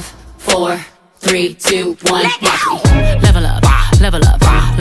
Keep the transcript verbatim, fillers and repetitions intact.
five, four, three, two, one. Level